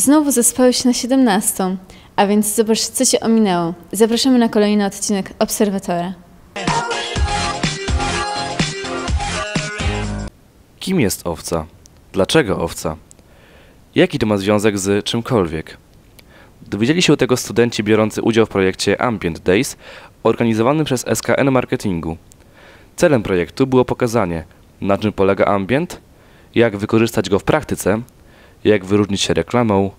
Znowu zespały się na 17, a więc zobacz, co się ominęło. Zapraszamy na kolejny odcinek Obserwatora. Kim jest owca? Dlaczego owca? Jaki to ma związek z czymkolwiek? Dowiedzieli się tego studenci biorący udział w projekcie Ambient Days, organizowanym przez SKN Marketingu. Celem projektu było pokazanie, na czym polega ambient, jak wykorzystać go w praktyce, jak wyróżnić się reklamą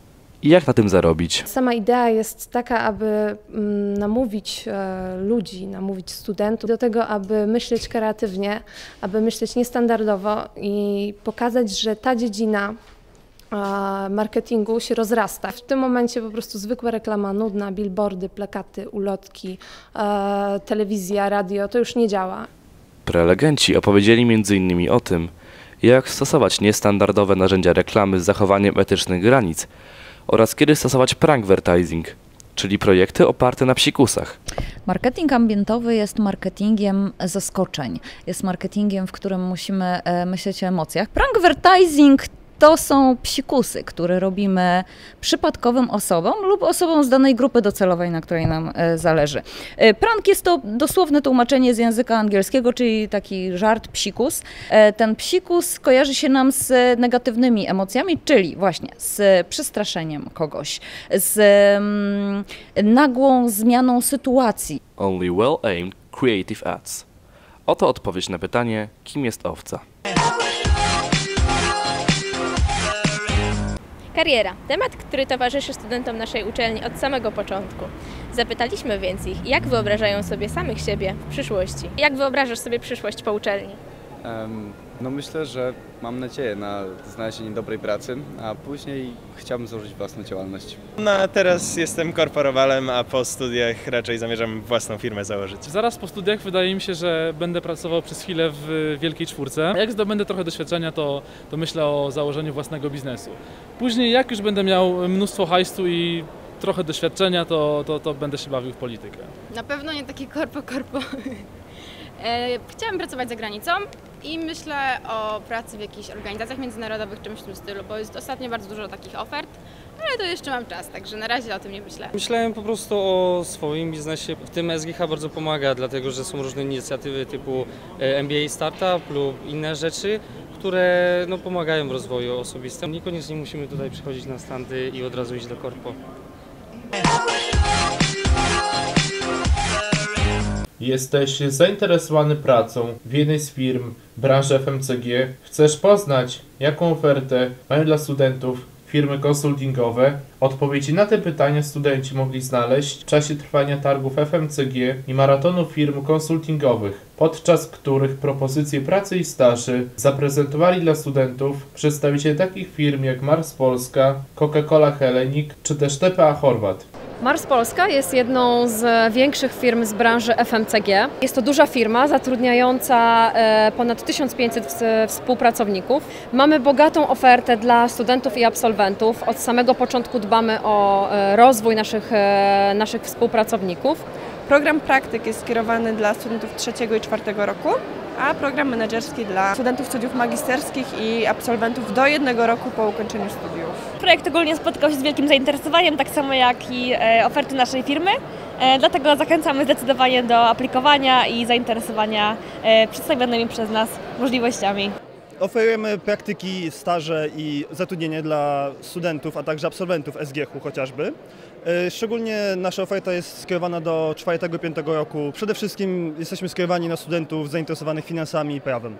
i jak na tym zarobić. Sama idea jest taka, aby namówić ludzi, namówić studentów do tego, aby myśleć kreatywnie, aby myśleć niestandardowo i pokazać, że ta dziedzina marketingu się rozrasta. W tym momencie po prostu zwykła reklama nudna, billboardy, plakaty, ulotki, telewizja, radio, to już nie działa. Prelegenci opowiedzieli m.in. o tym, jak stosować niestandardowe narzędzia reklamy z zachowaniem etycznych granic oraz kiedy stosować prankvertising, czyli projekty oparte na psikusach. Marketing ambientowy jest marketingiem zaskoczeń, jest marketingiem, w którym musimy myśleć o emocjach. Prankvertising to są psikusy, które robimy przypadkowym osobom lub osobom z danej grupy docelowej, na której nam zależy. Prank jest to dosłowne tłumaczenie z języka angielskiego, czyli taki żart, psikus. Ten psikus kojarzy się nam z negatywnymi emocjami, czyli właśnie z przestraszeniem kogoś, z nagłą zmianą sytuacji. Only well-aimed creative ads. Oto odpowiedź na pytanie, kim jest owca. Kariera. Temat, który towarzyszy studentom naszej uczelni od samego początku. Zapytaliśmy więc ich, jak wyobrażają sobie samych siebie w przyszłości. Jak wyobrażasz sobie przyszłość po uczelni? Myślę, że mam nadzieję na znalezienie dobrej pracy, a później chciałbym założyć własną działalność. Teraz jestem korporowalem, a po studiach raczej zamierzam własną firmę założyć. Zaraz po studiach wydaje mi się, że będę pracował przez chwilę w Wielkiej Czwórce. Jak zdobędę trochę doświadczenia, to myślę o założeniu własnego biznesu. Później jak już będę miał mnóstwo hajsu i trochę doświadczenia, to będę się bawił w politykę. Na pewno nie takie korpo. Chciałam pracować za granicą i myślę o pracy w jakichś organizacjach międzynarodowych, czymś w tym stylu, bo jest ostatnio bardzo dużo takich ofert, ale to jeszcze mam czas, także na razie o tym nie myślę. Myślałem po prostu o swoim biznesie, w tym SGH bardzo pomaga, dlatego że są różne inicjatywy typu MBA Startup lub inne rzeczy, które pomagają w rozwoju osobistym. Niekoniecznie musimy tutaj przychodzić na standy i od razu iść do korpo. Jesteś zainteresowany pracą w jednej z firm branży FMCG? Chcesz poznać, jaką ofertę mają dla studentów firmy konsultingowe? Odpowiedzi na te pytania studenci mogli znaleźć w czasie trwania targów FMCG i maratonów firm konsultingowych, podczas których propozycje pracy i staży zaprezentowali dla studentów przedstawiciele takich firm jak Mars Polska, Coca-Cola Hellenic czy też TPA Horvat. Mars Polska jest jedną z większych firm z branży FMCG. Jest to duża firma zatrudniająca ponad 1500 współpracowników. Mamy bogatą ofertę dla studentów i absolwentów. Od samego początku dbamy o rozwój naszych współpracowników. Program praktyk jest skierowany dla studentów trzeciego i czwartego roku, a program menedżerski dla studentów studiów magisterskich i absolwentów do jednego roku po ukończeniu studiów. Projekt ogólnie spotkał się z wielkim zainteresowaniem, tak samo jak i oferty naszej firmy, dlatego zachęcamy zdecydowanie do aplikowania i zainteresowania przedstawionymi przez nas możliwościami. Oferujemy praktyki, staże i zatrudnienie dla studentów, a także absolwentów SGH-u chociażby. Szczególnie nasza oferta jest skierowana do 4-5 roku. Przede wszystkim jesteśmy skierowani na studentów zainteresowanych finansami i prawem.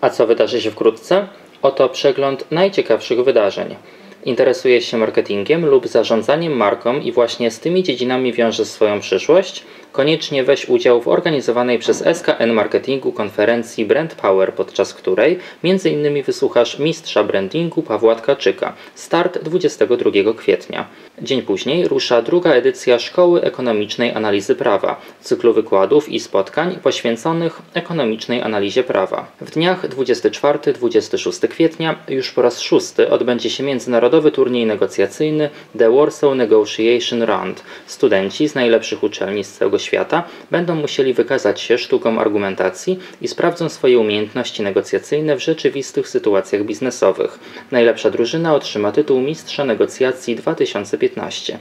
A co wydarzy się wkrótce? Oto przegląd najciekawszych wydarzeń. Interesuje się marketingiem lub zarządzaniem marką i właśnie z tymi dziedzinami wiąże swoją przyszłość? Koniecznie weź udział w organizowanej przez SKN Marketingu konferencji Brand Power, podczas której m.in. wysłuchasz mistrza brandingu Pawła Tkaczyka. Start 22 kwietnia. Dzień później rusza druga edycja Szkoły Ekonomicznej Analizy Prawa, cyklu wykładów i spotkań poświęconych ekonomicznej analizie prawa. W dniach 24-26 kwietnia już po raz szósty odbędzie się międzynarodowy turniej negocjacyjny The Warsaw Negotiation Round. Studenci z najlepszych uczelni z całego świata będą musieli wykazać się sztuką argumentacji i sprawdzą swoje umiejętności negocjacyjne w rzeczywistych sytuacjach biznesowych. Najlepsza drużyna otrzyma tytuł Mistrza Negocjacji 2015.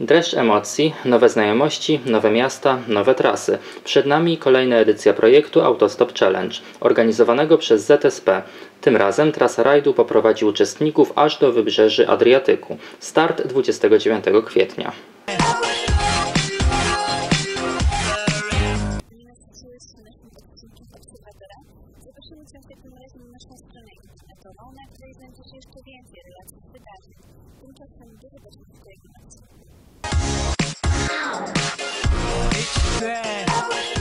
Dreszcz emocji, nowe znajomości, nowe miasta, nowe trasy. Przed nami kolejna edycja projektu Autostop Challenge, organizowanego przez ZSP. Tym razem trasa rajdu poprowadzi uczestników aż do wybrzeży Adriatyku. Start 29 kwietnia. Yeah.